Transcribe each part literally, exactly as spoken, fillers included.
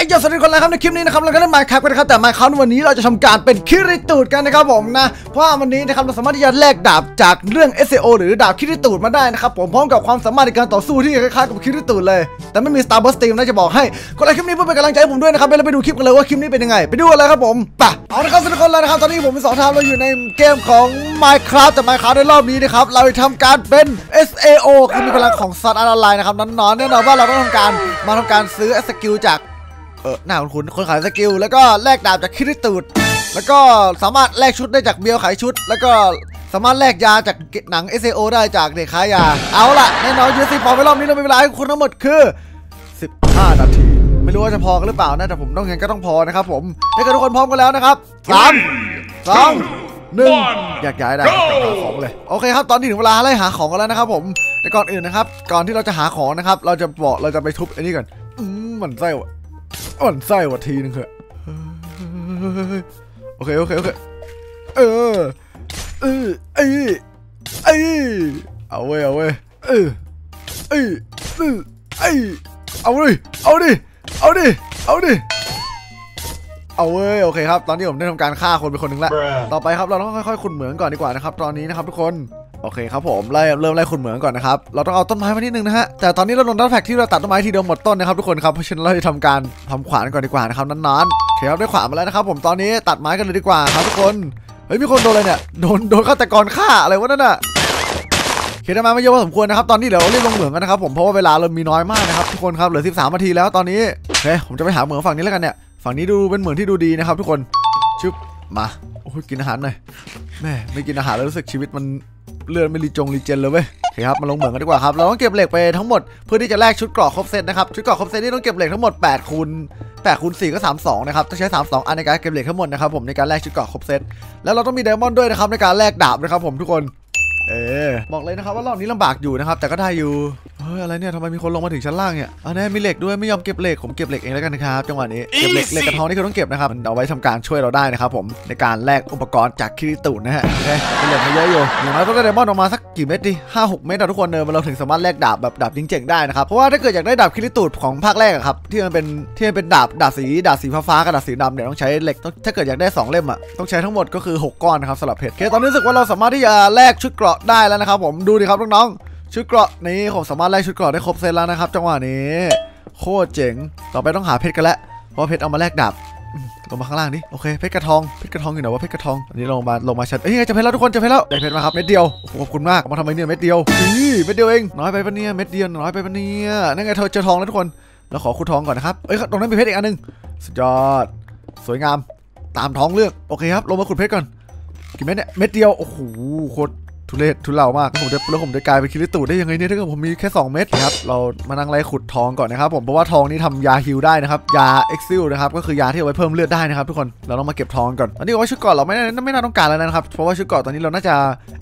ไอ้ยอดสวัสดีคนละครับในคลิปนี้นะครับเราก็ได้มาครับกันนะครับแต่มาคราววันนี้เราจะทำการเป็นคิริตูดกันนะครับผมนะเพราะวันนี้นะครับเราสามารถที่จะแลกดาบจากเรื่อง เอส ซี โอ หรือดาบคิริตูดมาได้นะครับผมพร้อมกับความสามารถในการต่อสู้ที่คล้ายๆกับคิริตูดเลยแต่ไม่มี Star Wars Team นะจะบอกให้คนละคลิปนี้เพื่อเป็นกำลังใจผมด้วยนะครับเราไปดูคลิปกันเลยว่าคลิปนี้เป็นยังไงไปดูกันเลยครับผมป่ะเอาละครับสวัสดีคนละนะครับตอนนี้ผมมีสองทางเราอยู่ในเกมของ Minecraft แต่ Minecraft ในรอบนี้นะครับเราจะทำการเป็น เอส ซี โอ คือมีพลังของสัตว์อะไรนะครับนอนๆแน่นอนว่าเราต้องทำการมาทำการซื้อสกิลจากเออหน้าคุณคนขายสกิลแล้วก็แลกดาบจากคิริตูดแล้วก็สามารถแลกชุดได้จากเบียวขายชุดแล้วก็สามารถแลกยาจากหนัง เอส ซี โอ ได้จากเด็กขายยาเอาล่ะแน่นอนยูซีพอไปรอบนี้เรามีเวลาให้คุณทั้งหมดคือสิบห้านาทีไม่รู้ว่าจะพอกันหรือเปล่านะแต่ผมต้องเห็นก็ต้องพอนะครับผมให้ทุกคนพร้อมกันแล้วนะครับสาม สอง หนึ่งอยากย้ายได้ของเลยโอเคครับตอนนี้ถึงเวลาไล่หาของกันแล้วนะครับผมแต่ก่อนอื่นนะครับก่อนที่เราจะหาของนะครับเราจะบอกเราจะไปทุบอันนี้ก่อนมันไส้ว่ะอ่อนไส้ว่ะทีนึงเหรอโอเคโอเคโอเคเออเออไอไอเอาเว้ยเอาเว้ยเออไอไอเอาดิเอาดิเอาดิเอาดิเอาเว้ยโอเคครับตอนนี้ผมได้ทำการฆ่าคนไปคนหนึ่งแล้วต่อไปครับเราต้องค่อยๆขุดเหมืองก่อนดีกว่านะครับตอนนี้นะครับทุกคนโอเคครับผมไล่เริ่มไล่ขุดเหมืองก่อนนะครับเราต้องเอาต้นไม้มานิดนึงนะฮะแต่ตอนนี้เราลงดัตแฟกที่เราตัดต้นไม้ทีเดียวหมดต้นนะครับทุกคนครับเพราะฉะนั้นเราจะทำการทำขวานก่อนดีกว่านะครับนานๆโอเคครับได้ขวานมาแล้วนะครับผมตอนนี้ตัดไม้กันเลยดีกว่าครับทุกคนเฮ้ยมีคนโดนอะไรเนี่ยโดนโดนฆาตกรฆ่าอะไรวะนั่นน่ะเขียนมาไม่เยอะพอสมควรนะครับตอนนี้เดี๋ยวเราเรียกลงเหมืองกันนะครับผมเพราะว่าเวลาเรามีน้อยมากนะครับทุกคนครับเหลือสิบสามนาทีแล้วตอนนี้โอเคผมจะไปหาเหมืองฝั่งนี้แล้วกันเนี่ยฝั่งนี้ดูเป็นเหมืองที่ดูดีนะครับทุกคนชุบมาโอ้ยกินอาหารหน่อยแม่ไม่กินอาหารแล้วรู้สึกชีวิตมันเลือดไม่รีจงรีเจนเลยเว้ยโอเคครับมาลงเหมืองกันดีกว่าครับเราต้องเก็บเหล็กไปทั้งหมดเพื่อที่จะแลกชุดเกราะครบเซตนะครับชุดเกราะครบเซตนี่ต้องเก็บเหล็กทั้งหมดแปดคูณแปดคูณสี่ก็สามสิบสองนะครับต้องใช้สามสิบสองอันในการเก็บเหล็กทั้งหมดนะครับผมในการแลกชุดเกราะครบเซตแล้วเราต้องมีไดมอนด์ด้วยนะครับในการแลกดาบนะครับผมทุกคนเออบอกเลยนะครับว่ารอบนี้ลำบากอยู่นะครับแต่ก็ได้อยู่เฮ้ยอะไรเนี่ยทำไมมีคนลงมาถึงชั้นล่างเนี่ยอันนี้มีเหล็กด้วยไม่ยอมเก็บเหล็กผมเก็บเหล็กเองแล้วกันนะครับจังหวะนี้เก็บเหล็กเหล็กกระท้องนี่คือต้องเก็บนะครับเอาไว้ทำการช่วยเราได้นะครับผมในการแลกอุปกรณ์จากคิริตูดนะฮะเป็นเหล็กมาเยอะอยู่อย่างน้อยต้องได้ไดมอนด์ออกมาสักกี่เม็ดดิห้าหกเม็ดทุกคนเนอะเราถึงสามารถแลกดาบแบบดาบจริงเจ๋งได้นะครับเพราะว่าถ้าเกิดอยากได้ดาบคิริตูดของภาคแรกครับที่มันเป็นที่มันเป็นดาบดาบสีดาบสีฟ้ากับดาบสีดำเนี่ยต้องใช้เหล็กถ้าเกิดอยากได้สองเล่มอ่ะต้องใช้ทั้งหมดก็คือหกก้อนนะครับสำหรับเพชรตอนนี้รู้สึกว่าเราสามารถที่จะแลกชุดเกราะได้แล้วนะครับผมดูดิครับน้องๆชุดเกราะนี้ผมสามารถแลกชุดเกราะได้ครบเซตแล้วนะครับจังหวะนี้โคตรเจ๋งต่อไปต้องหาเพชรกันแล้วเพราะเพชรเอามาแลกดาบลงมาข้างล่างนี่โอเคเพชรกระทองเพชรกระทองอยู่ไหนวะเพชรกระทองอันนี้ลงมาลงมาชัดเอ้ยจะเพชรแล้วทุกคนจะเพชรแล้วได้เพชรมาครับเม็ดเดียวขอบคุณมากมาทำไมเนี่ยเม็ดเดียวนี่เม็ดเดียวเองน้อยไปปะเนี่ยเม็ดเดียวน้อยไปปะเนี่ยนั่นไงเธอเจอทองแล้วทุกคนเราขอขุดทองก่อนนะครับเอ้ยตรงนั้นมีเพชรอีกอันนึงสุดยอดสวยงามตามท้องเลือกโอเคครับลงมาขุดเพชรก่อนกี่เม็ดเนี่ยเม็ดเดียวโอ้โหโคตรทุเรศทุเล่ามากผมจะแล้วผมจะกลายเป็นคิริตูดได้ยังไงเนี่ยถ้าเกิดผมมีแค่สองเม็ดนะครับเรามานั่งไล่ขุดทองก่อนนะครับผมเพราะว่าทองนี่ทำยาฮิลได้นะครับยาเอ็กซิลนะครับก็คือยาที่เอาไว้เพิ่มเลือดได้นะครับทุกคนเราต้องมาเก็บทองก่อนอันนี้ว่าชุดเกราะเราไม่น่าไม่น่าต้องการแล้วนะครับเพราะว่าชุดเกราะตอนนี้เราน่าจะ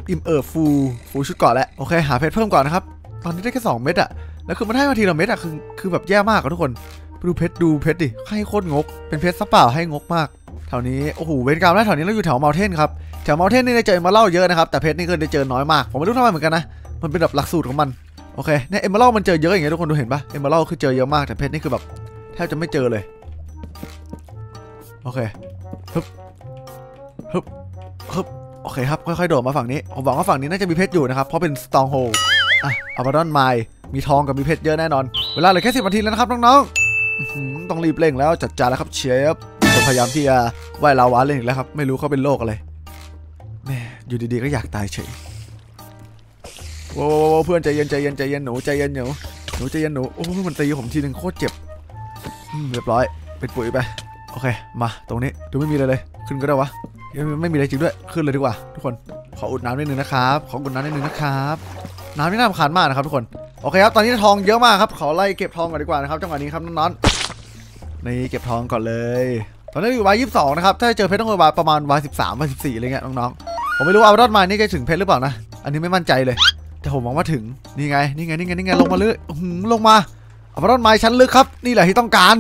อิ่มเอิบฟูฟูชุดเกราะแล้วโอเคหาเพชรเพิ่มก่อนนะครับตอนนี้ได้แค่สองเม็ดอะแล้วคือมันให้มาทีละเม็ดอะคือคือแบบแย่มากอะทุกคนดูเพชรดูเพชรดิให้โคตรงกเป็นเพชรซะเปล่าให้งกมากแถวนี้โอ้โหเวรกรรมแล้วแถวนี้เราอยู่แถวเมาเทนครับแถวเมาเทนนี่ได้เจอเอมาเล่าเยอะนะครับแต่เพชรนี่ก็ได้เจอน้อยมากผมไม่รู้ทำไมเหมือนกันนะมันเป็นแบบหลักสูตรของมันโอเคเนี่ยเอมาเล่ามันเจอเยอะอย่างเงี้ยทุกคนดูเห็นปะเอมาเล่าคือเจอเยอะมากแต่เพชรนี่คือแบบแทบจะไม่เจอเลยโอเคฮึบฮึบฮึบโอเคครับค่อยๆโดดมาฝั่งนี้ผมหวังว่าฝั่งนี้น่าจะมีเพชรอยู่นะครับเพราะเป็นสตองโฮลอ่ะอาบาดอนไมล์มีทองกับมีเพชรเยอะแน่นอนเวลาเหลือแค่สิบนาทีแล้วนะครับน้องๆต้องรีบเร่งแล้วจัดจานแล้วครับเชฟพยายามที่จะว่ายลาวาเล่นอีกแล้วครับไม่รู้เขาเป็นโรคอะไรแม่อยู่ดีๆก็อยากตายเฉยโว้วเพื่อนใจเย็นใจเย็นใจเย็นหนูใจเย็นหนูหนูใจเย็นหนูโอ้มันตีผมทีหนึ่งโคตรเจ็บเรียบร้อยเป็นปุ๋ยไปโอเคมาตรงนี้ดูไม่มีอะไรเลยขึ้นก็ได้วะไม่มีอะไรจริงด้วยขึ้นเลยดีกว่าทุกคนขออุดน้ำนิดนึงนะครับขออุดน้ำนิดนึงนะครับน้ำนี่น่าขานมากนะครับทุกคนโอเคครับตอนนี้ทองเยอะมากครับขอไล่เก็บทองก่อนดีกว่านะครับจังหวะนี้ครับน้องๆนี่เก็บทองก่อนเลยตอนนี้อยู่วายยี่สิบสองนะครับถ้าเจอเพชรต้องวายประมาณวายสิบสามวายสิบสี่อะไรเงี้ยน้องๆผมไม่รู้เอารอดมานี่จะถึงเพชรหรือเปล่านะอันนี้ไม่มั่นใจเลยแต่ผมมองว่าถึงนี่ไงนี่ไงนี่ไงนี่ไงลงมาเลยลงมาเอารอดมาชั้นลึกครับนี่แหละที่ต้องกา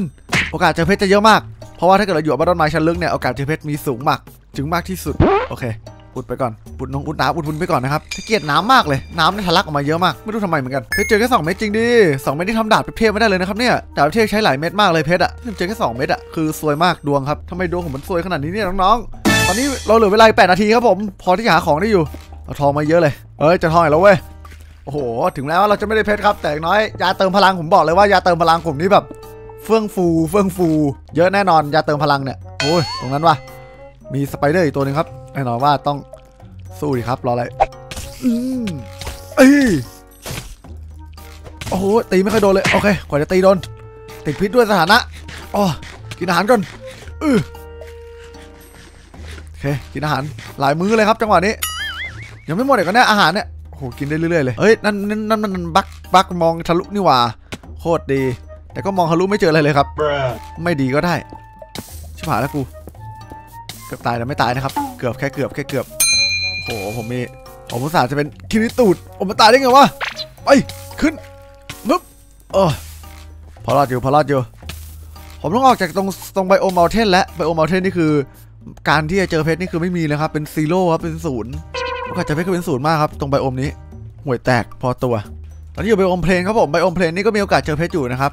รโอกาสเจอเพชรจะเยอะมากเพราะว่าถ้าเกิดเราอยู่เอารอดมาชั้นลึกเนี่ยโอกาสเจอเพชรมีสูงมากถึงมากที่สุดโอเค อุดไปก่อนอุดน้องอุดน้ำอุดพุนไปก่อนนะครับถ้าเกลียดน้ำมากเลยน้ำนี่ทะลักออกมาเยอะมากไม่รู้ทำไมเหมือนกันเฮ้ยเจอแค่สองเม็ดจริงดิสองเม็ดที่ทำดาบเทพไม่ได้เลยนะครับเนี่ยดาบเทพใช้หลายเม็ดมากเลยเพชรอะเจอแค่สองเม็ดอะคือซวยมากดวงครับทำไมดวงผมมันซวยขนาดนี้เนี่ยน้องๆตอนนี้เราเหลือเวลาแปดนาทีครับผมพอที่จะหาของได้อยู่เอาทองมาเยอะเลยเอ้ยจะทองอีกแล้วเว้ยโอ้โหถึงแล้วเราจะไม่ได้เพชรครับแต่น้อยยาเติมพลังผมบอกเลยว่ายาเติมพลังผมนี่แบบเฟื่องฟูเฟื่องฟูเยอะแน่นอนยาเติมพลังเนี่ยโอ้ยตรงนั้นว่ะมีสไปเดอร์อีกตัวนึงครับแน่นอนว่าต้องสู้ดิครับรออะไรอืมเอ้ยโอ้โหตีไม่ค่อยโดนเลยโอเคกว่าจะตีโดนติดพิษด้วยสถานะอ๋อกินอาหารก่อนอือโอเคกินอาหารหลายมื้อเลยครับจังหวะนี้ยังไม่หมดเลยก็เนี่ยอาหารเนี่ยโอ้โหกินได้เรื่อยๆเลยเอ้ยนั่นนั่นนั่นมันบักบักมองทะลุนี่หว่าโคตรดีแต่ก็มองทะลุไม่เจออะไรเลยครับไม่ดีก็ได้ชิบหายแล้วกูเกือบตายแต่ไม่ตายนะครับเกือบแค่เกือบแค่เกือบโอ้โหผมมีผมอุตส่าห์จะเป็นคิริตูดผมมาตายได้ไงวะไปขึ้นนึบเออพอรอดอยู่พอรอดอยู่ผมต้องออกจากตรงตรงไบโอเมลเทนและไบโอเมลเทนนี่คือการที่จะเจอเพชรนี่คือไม่มีเลยครับเป็นซีโร่ครับเป็นศูนย์โอกาสจะเพชรก็เป็นศูนย์มากครับตรงไบโอมนี้ห่วยแตกพอตัวตอนที่อยู่ไบโอมเพลนครับผมไบโอมเพลนนี่ก็มีโอกาสเจอเพชรอยู่นะครั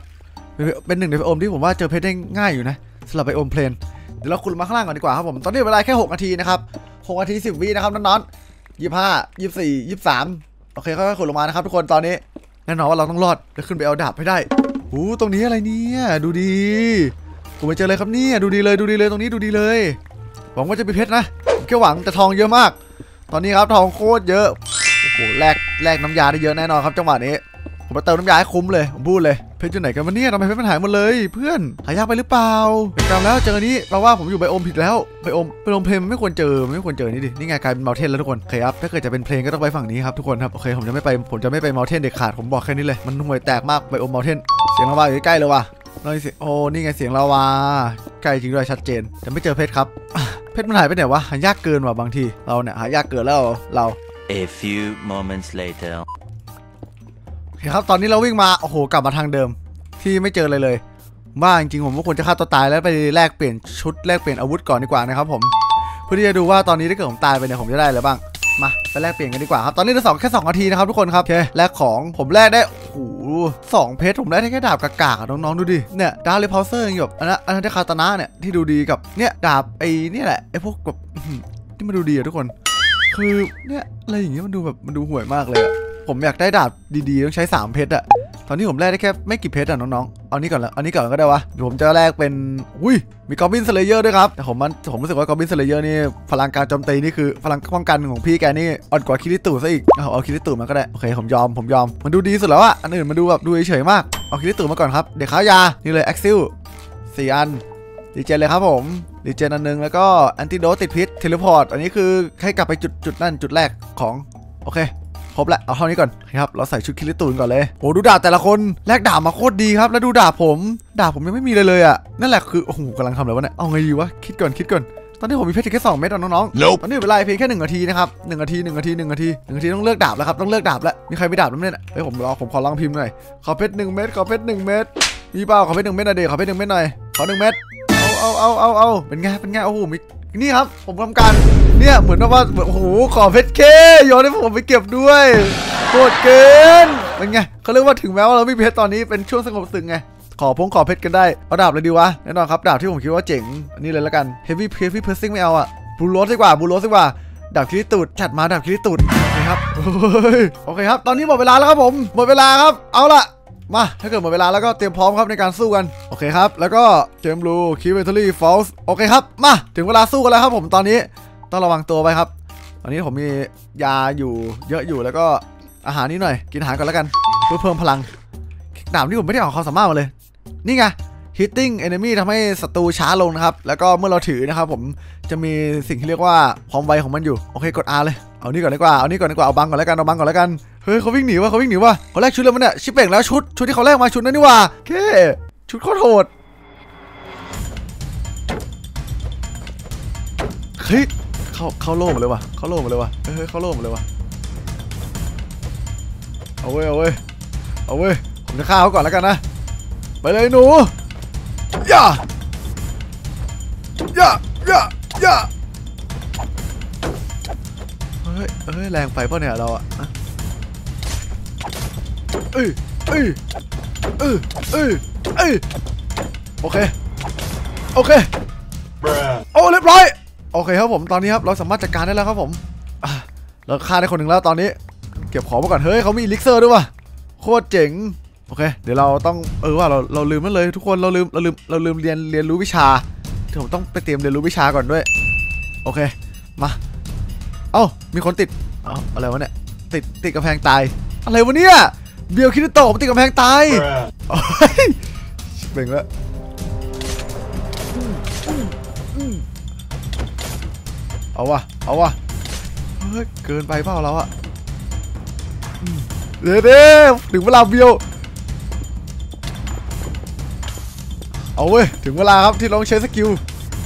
บเป็นหนึ่งในไบโอมที่ผมว่าเจอเพชรได้ง่ายอยู่นะสำหรับไบโอมเพลนเดี๋ยวเราคุยมาข้างล่างก่อนดีกว่าครับผมตอนนี้เวลาแค่หกนาทีนะครับหกนาทีสิบวินะครับน้องๆยี่สิบห้ายี่สิบสี่ยี่สิบสามโอเคค่อยๆขุดลงมานะครับทุกคนตอนนี้แน่นอนว่าเราต้องรอดแล้วขึ้นไปเอาดาบให้ได้โอ้ตรงนี้อะไรเนี่ยดูดีผมไปเจอเลยครับนี่ดูดีเลยดูดีเลยตรงนี้ดูดีเลยหวังว่าจะมีเพชรนะแค่หวังแต่ทองเยอะมากตอนนี้ครับทองโคตรเยอะโอ้โหแลกแลกน้ำยาได้เยอะแน่นอนครับจังหวะนี้ผมไปเติมน้ำยาให้คุ้มเลยผมพูดเลยเพชรอยู่ไหนกันวะเนี่ยทำไมเพชรมันหายหมดเลยเพื่อนหายากไปหรือเปล่าจำแล้วเจอนี้เราว่าผมอยู่ไบโอมผิดแล้วไบโอมไบโอมเพลงมันไม่ควรเจอไม่ควรเจอนี่ดินี่ไงกลายเป็นเมลเทนแล้วทุกคนโอเคครับถ้าเกิดจะเป็นเพลงก็ต้องไปฝั่งนี้ครับทุกคนครับโอเคผมจะไม่ไปผมจะไม่ไปเมลเทนเด็ดขาดผมบอกแค่นี้เลยมันห่วยแตกมากไบโอมเมลเทนเสียงลาวาอยู่ใกล้เลยว่ะเราเสียงโอ้นี่ไงเสียงลาวาใกล้จริงด้วยชัดเจนแต่ไม่เจอเพชรครับเพชรมันหายไปไหนวะหายากเกินว่ะบางทีเราเนี่ยหายากเกินแล้วเรา A few moments laterครับตอนนี้เราวิ่งมาโอ้โหกลับมาทางเดิมที่ไม่เจอเลยเลยบ้าจริงๆผมว่าควรจะฆ่าตัวตายแล้วไปแลกเปลี่ยนชุดแลกเปลี่ยนอาวุธก่อนดีกว่านะครับผมเพื่อที่จะดูว่าตอนนี้ถ้าเกิดผมตายไปเนี่ยผมจะได้อะไรบ้างมาไปแลกเปลี่ยนกันดีกว่าครับตอนนี้เราสองแค่สองนาทีนะครับทุกคนครับโอเคแลกของผมแลกได้โอ้โหสองเพชรผมได้แค่ดาบกากๆน้องๆดูดิเนี่ยดาบเลพาวเซอร์อย่างแบบอันนั้นอันนั้นคาตานะเนี่ยที่ดูดีกับเนี่ยดาบไอ้นี่แหละไอ้พวกแบบที่มันดูดีอะทุกคนคือเนี่ยอะไรอย่างเงี้ยมันดูแบบมันดูห่วยมากเลยผมอยากได้ดาบดีๆต้องใช้สามเพชรอะตอนนี้ผมแลกได้แค่ไม่กี่เพชรอะน้องๆเอานี่ก่อนละเอานี่ก่อนก็ได้วะเดี๋ยวผมจะแลกเป็นอุ้ยมีกอบบินสเลเยอร์ด้วยครับแต่ผมมันผมรู้สึกว่ากอบบินสเลเยอร์นี่พลังการโจมตีนี่คือพลังป้องกันของพี่แกนี่อ่อนกว่าคิริตูซะอีกเอาเอาคิริตูมาก็ได้โอเคผมยอมผมยอมมันดูดีสุดแล้วอะอันอื่นมันดูแบบดูเฉยๆมากเอาคิริตูมาก่อนครับเดี๋ยวข้าวยานี่เลยแอ็กซิลสี่อันดีเจเลยครับผมดีเจอันนึงแล้วก็แอนติโดติดพิษเทเลพอร์ตอันนี้คือให้กลับไปจุดจุดนั่นจุดแรกของโอเคครบแล้วเอาเท่านี้ก่อนครับเราใส่ชุดคิริตูนก่อนเลยโอ้ดูดาบแต่ละคนแลกดาบมาโคตรดีครับแล้วดูดาบผมดาบผมยังไม่มีเลยเลยอ่ะนั่นแหละคือโอ้โหกำลังทำอะไรวะเนี่ยเอาไงดีวะคิดก่อนคิดก่อนตอนนี้ผมมีเพชรแค่สองเม็ดน้องๆตอนนี้เวลาเพียงแค่หนึ่งนาทีนะครับหนึ่งนาทีหนึ่งนาทีหนึ่งนาทีหนึ่งนาทีต้องเลือกดาบแล้วครับต้องเลือกดาบแล้วมีใครมีดาบแล้วเนี่ยเฮ้ยผมรอผมขอลองพิมพ์หน่อยขอเพชรหนึ่งเม็ดขอเพชรหนึ่งเม็ดมีเปล่าขอเพชรหนึ่งเม็ดหน่อยเดชขอเพชรหนึ่งเม็ดหน่อยขอหนึ่งเม็ดเอาเอาเอาเอาเป็นไงเป็นไงโอ้โหมีนี่ครับผมทำการเนี่ยเหมือนว่าโอ้โหขอเพชรเคโยนให้ผมไปเก็บด้วยโกรธเกินเป็นไงเขาเรียกว่าถึงแม้ว่าเราไม่มีเพชรตอนนี้เป็นช่วงสงบสึกไงขอพงขอเพชรกันได้เอาดาบเลยดีวะแน่นอนครับดาบที่ผมคิดว่าเจ๋งอันนี้เลยละกันเฮฟวี่เพฟวี่เพอร์ซิ่งไม่เอาอะบูโรสดีกว่าบูโรสดีกว่าดาบคิริตูดจัดมาดาบคิริตูดนะครับโอเคครับตอนนี้หมดเวลาแล้วครับผมหมดเวลาครับเอาละมาถ้าเกิดหมดเวลาแล้วก็เตรียมพร้อมครับในการสู้กันโอเคครับแล้วก็เจมบลูคิวเบอร์รี่ฟอลส์โอเคครับมาถึงเวลาสู้กันแล้วครับผมตอนนี้ต้องระวังตัวไปครับตอนนี้ผมมียาอยู่เยอะอยู่แล้วก็อาหารนิดหน่อยกินอาหารก่อนแล้วกันเพื่อเพิ่มพลังดาบที่ผมไม่ได้ออกความสามารถมาเลยนี่ไง hitting enemy ทำให้ศัตรูช้าลงนะครับแล้วก็เมื่อเราถือนะครับผมจะมีสิ่งที่เรียกว่าความไวของมันอยู่โอเคกด อาร์ เลยเอานี่ก่อนดีกว่าเอานี่ก่อนดีกว่าเอาบังก่อนแล้วกันเอาบังก่อนแล้วกันเฮ้ยเขาวิ่งหนีว่ะเขาวิ่งหนีว่ะเขาแลกชุดแล้วมันเนี่ยชิปเป่งแล้วชุดชุดที่เขาแลกมาชุดนั่นนี่ว่ะเคชุดโคตรโหดเฮ้ยเขาเขาโล่หมดเลยว่ะเขาโล่หมดเลยว่ะเฮ้ยเขาโล่หมดเลยว่ะเอาเว้ยเอาเว้ยเอาเว้ยผมจะฆ่าเขาก่อนแล้วกันนะไปเลยหนูย่าย่าย่าย่า เฮ้ยเฮ้ยแรงไปป่ะเนี่ยเราอะเอ้ยเอ้ยเอ้ยเอ้ยเอ้ยโอเคโอเคโอ้เรียบร้อยโอเคครับผมตอนนี้ครับเราสามารถจัดการได้แล้วครับผมเราฆ่าได้คนหนึ่งแล้วตอนนี้เก็บของมาก่อนเฮ้ยเขามีลิกเซอร์ด้วยว่ะโคตรเจ๋งโอเคเดี๋ยวเราต้องเออว่าเราเราลืมมันเลยทุกคนเราลืมเราลืมเราลืมเรียนเรียนรู้วิชาที่ผมต้องไปเตรียมเรียนรู้วิชาก่อนด้วยโอเคมาเอ้ามีคนติดเอ้าอะไรวะเนี่ยติดติดกำแพงตายอะไรวะเนี่ยเบลคิดโตผมติดกำแพงตายโอ้ยเบ่งแล้วเอาวะเอาวะเฮ้ยเกินไปเปล่าเราอะเด้เด้ถึงเวลาเบลเอาเว้ยถึงเวลาครับที่ลองใช้สกิล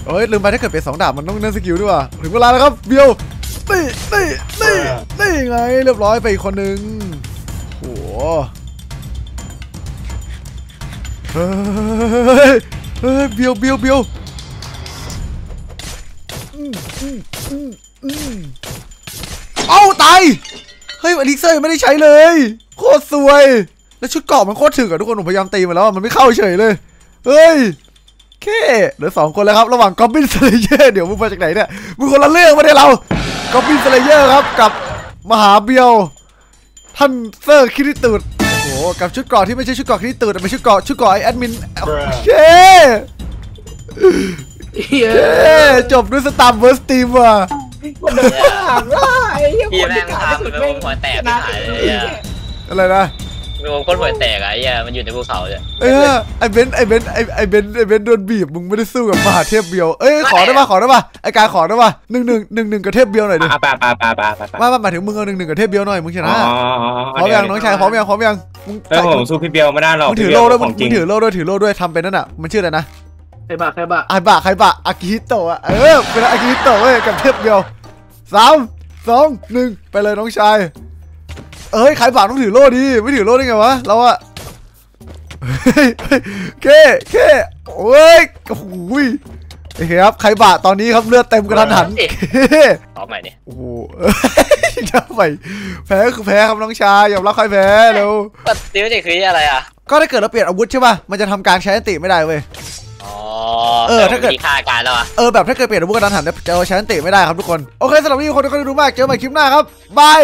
เอ้ยลืมไปถ้าเกิดเป็นสองดาบมันต้องเล่นสกิลด้วยว่ะถึงเวลาแล้วครับเบลตีตีตีตีไงเรียบร้อยไปอีกคนนึงโอ้โหเฮ้ยเฮ้ยเบลเบลเบลเอ้าตายเฮ้ยอลิกเซอร์ไม่ได้ใช้เลยโคตรสวยแล้วชุดเกราะมันโคตรถึกอะทุกคนผมพยายามตีมันแล้วมันไม่เข้าเฉยเลยเฮ้ยแค่เหลือสองคนแล้วครับระหว่างกอบบินสเลเยอร์เดี๋ยวมึงมาจากไหนเนี่ยมึงคนละเรื่องมาเนี่ยเรากอบบินสเลเยอร์ครับกับมหาเบลท่านเซอร์คิริตูดโอ้กับชุดเกราะที่ไม่ใช่ชุดเกราะคิริตูดแต่เป็นชุดเกราะชุดเกราะไอแอดมินเช่จบด้วยสตาร์เวิร์สตีมว่ะคนที่ขาดว่าไอ้เหี้ยคนที่ขาดสุดไม่หัวแตกอะไรนะมีวงก้นหัวแตกอะไอ้เหี้ยมันอยู่ในภูเขาเลยเออไอ้เบนไอ้เบนไอ้ไอ้เบนไอ้เบนโดนบีบมึงไม่ได้สู้กับมหาเทพเบลเอ้ยขอได้ป่ะขอได้ป่ะไอ้การขอได้ป่ะหนึ่งหนึ่งหนึ่งหนึ่งกับเทพเบลหน่อยดิป่ะป่ะป่ะป่ะป่ะป่ะมามาถึงมึงเอาหนึ่งหนึ่งกับเทพเบลหน่อยมึงชนะพร้อมยังน้องชายพร้อมยังพร้อมยังมึงสู้พี่เบลไม่ได้หรอกมึงถือโล่ด้วยมึงถือโล่ด้วยถือโล่ด้วยทำเป็นนั่นอะมันชื่ออะไรนะใครบ้าใครบ้าไอ้บ้าใครบ้าอากิฮิโตะเออเป็นอากิฮิโตะเว้ยกับเทพเบลสามสองหนึ่งไปเลยน้องชายเอ้ยใครบ้าต้องถือโล่ดีไม่ถือโล่ได้ไงวะเราอะเก้เก้โอ้ยโอ้โหไอ้ครับใครบ้าตอนนี้ครับเลือดเต็มกระทันหันต่อใหม่เนี่ยโอ้โหจะไปแพ้คือแพ้ครับน้องชายยอมรับใครแพ้แล้วปฏิวัติคืออะไรอะก็ถ้าเกิดเราเปลี่ยนอาวุธใช่ป่ะมันจะทำการใช้อันติไม่ได้เว้ยเออถ้าเกิดฆ่ากันแล้วเออแบบถ้าเกิดเปลี่ยนอาวุธกระทันหันจะใช้อันติไม่ได้ครับทุกคนโอเคสำหรับวันนี้คนก็ดูมากเจอใหม่คลิปหน้าครับบาย